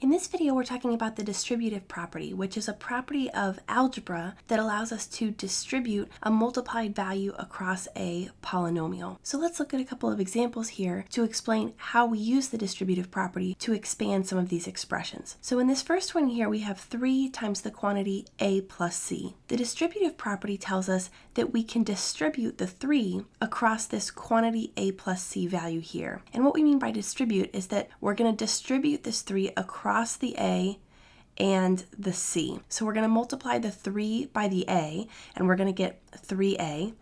In this video, we're talking about the distributive property, which is a property of algebra that allows us to distribute a multiplied value across a polynomial. So let's look at a couple of examples here to explain how we use the distributive property to expand some of these expressions. So in this first one here, we have 3 times the quantity a plus c. The distributive property tells us that we can distribute the 3 across this quantity a plus c value here. And what we mean by distribute is that we're going to distribute this 3 across the a and the c. So we're going to multiply the 3 by the a, and we're going to get 3a.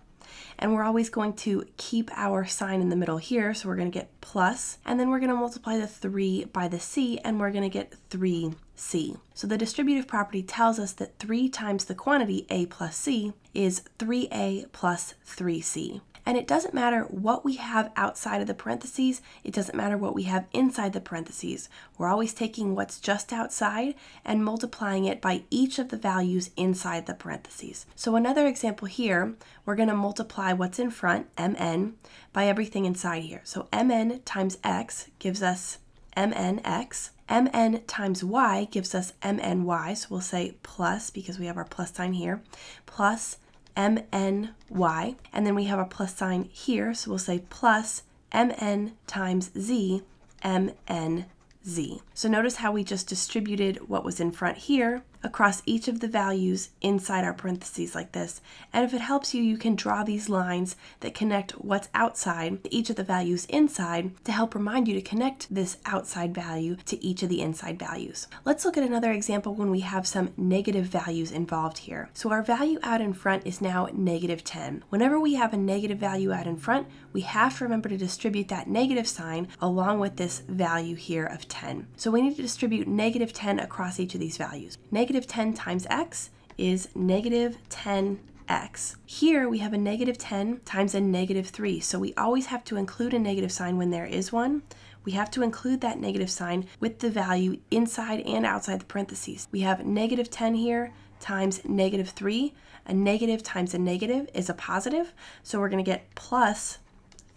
And we're always going to keep our sign in the middle here, so we're going to get plus, and then we're going to multiply the 3 by the c, and we're going to get 3c. So the distributive property tells us that 3 times the quantity a plus c is 3a plus 3c. And it doesn't matter what we have outside of the parentheses, it doesn't matter what we have inside the parentheses. We're always taking what's just outside and multiplying it by each of the values inside the parentheses. So another example here, we're going to multiply what's in front, mn, by everything inside here. So mn times x gives us mnx. Mn times y gives us mny, so we'll say plus because we have our plus sign here, plus mny, and then we have a plus sign here, so we'll say plus mn times z, mnz. So notice how we just distributed what was in front here across each of the values inside our parentheses like this. And if it helps you, you can draw these lines that connect what's outside to each of the values inside to help remind you to connect this outside value to each of the inside values. Let's look at another example when we have some negative values involved here. So our value out in front is now negative 10. Whenever we have a negative value out in front, we have to remember to distribute that negative sign along with this value here of 10. So we need to distribute negative 10 across each of these values. Negative 10 times x is negative 10x. Here we have a negative 10 times a negative 3, so we always have to include a negative sign when there is one. We have to include that negative sign with the value inside and outside the parentheses. We have negative 10 here times negative 3. A negative times a negative is a positive, so we're going to get plus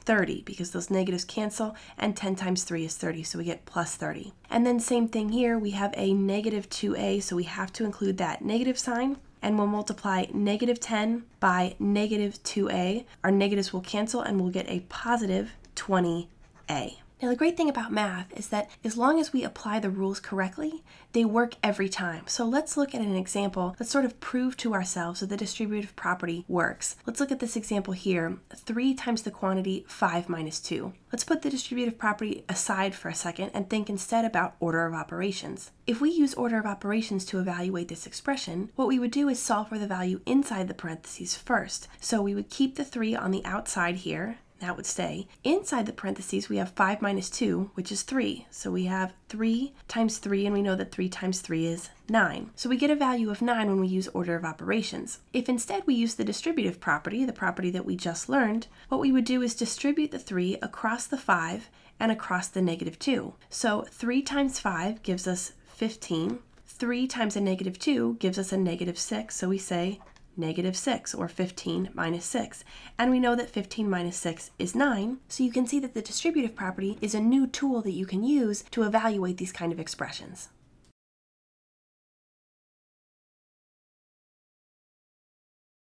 30 because those negatives cancel, and 10 times 3 is 30, so we get plus 30. And then same thing here, we have a negative 2a, so we have to include that negative sign, and we'll multiply negative 10 by negative 2a. Our negatives will cancel, and we'll get a positive 20a. Now, the great thing about math is that as long as we apply the rules correctly, they work every time. So let's look at an example that sort of prove to ourselves that the distributive property works. Let's look at this example here, 3 times the quantity 5 minus 2. Let's put the distributive property aside for a second and think instead about order of operations. If we use order of operations to evaluate this expression, what we would do is solve for the value inside the parentheses first. So we would keep the 3 on the outside here. That would stay. Inside the parentheses, we have 5 minus 2, which is 3. So we have 3 times 3, and we know that 3 times 3 is 9. So we get a value of 9 when we use order of operations. If instead we use the distributive property, the property that we just learned, what we would do is distribute the 3 across the 5 and across the negative 2. So 3 times 5 gives us 15. 3 times a negative 2 gives us a negative 6, so we say negative 6, or 15 minus 6. And we know that 15 minus 6 is 9, so you can see that the distributive property is a new tool that you can use to evaluate these kind of expressions.